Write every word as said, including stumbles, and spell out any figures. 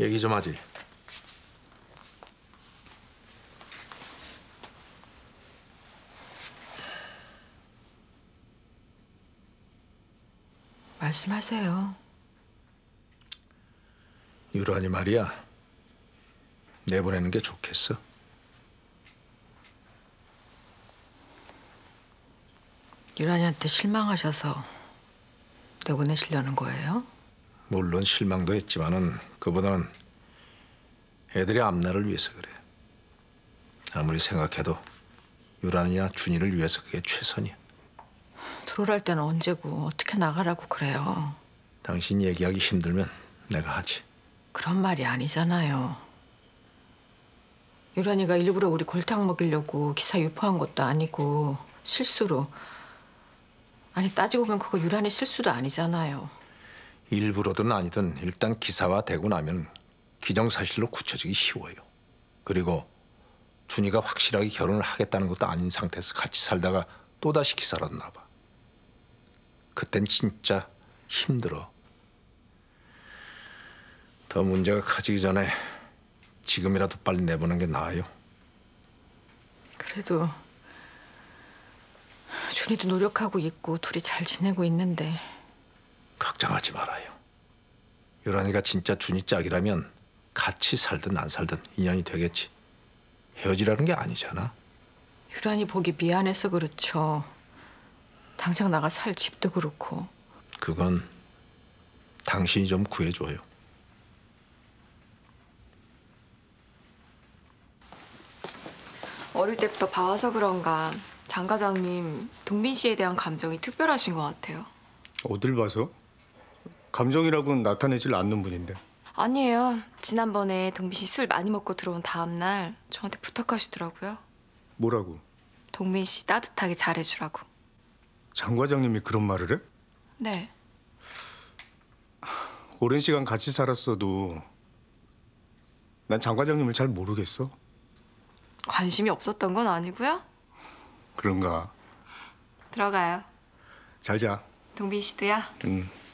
얘기 좀 하지. 말씀하세요. 유란이 말이야. 내보내는 게 좋겠어? 유란이한테 실망하셔서 내보내시려는 거예요? 물론 실망도 했지만은 그보다는 애들의 앞날을 위해서 그래. 아무리 생각해도 유란이나 준이를 위해서 그게 최선이야. 들어올 때는 언제고 어떻게 나가라고 그래요? 당신 얘기하기 힘들면 내가 하지. 그런 말이 아니잖아요. 유란이가 일부러 우리 골탕 먹이려고 기사 유포한 것도 아니고 실수로. 아니 따지고 보면 그거 유란이 실수도 아니잖아요. 일부러든 아니든 일단 기사화되고 나면 기정사실로 굳혀지기 쉬워요. 그리고 준이가 확실하게 결혼을 하겠다는 것도 아닌 상태에서 같이 살다가 또다시 기사로 났나 봐. 그땐 진짜 힘들어. 더 문제가 커지기 전에 지금이라도 빨리 내보는 게 나아요. 그래도 준이도 노력하고 있고 둘이 잘 지내고 있는데. 걱정하지 말아요. 유란이가 진짜 준이 짝이라면 같이 살든 안 살든 인연이 되겠지. 헤어지라는 게 아니잖아. 유란이 보기 미안해서 그렇죠. 당장 나가 살 집도 그렇고. 그건 당신이 좀 구해줘요. 어릴 때부터 봐와서 그런가 장 과장님 동빈 씨에 대한 감정이 특별하신 것 같아요. 어딜 봐서? 감정이라고는 나타내질 않는 분인데. 아니에요. 지난번에 동빈 씨 술 많이 먹고 들어온 다음 날 저한테 부탁하시더라고요. 뭐라고? 동빈 씨 따뜻하게 잘해주라고. 장 과장님이 그런 말을 해? 네. 오랜 시간 같이 살았어도 난 장 과장님을 잘 모르겠어. 관심이 없었던 건 아니고요? 그런가. 들어가요. 잘 자. 동빈 씨도요? 응.